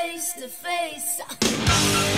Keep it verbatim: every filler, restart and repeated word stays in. face to face.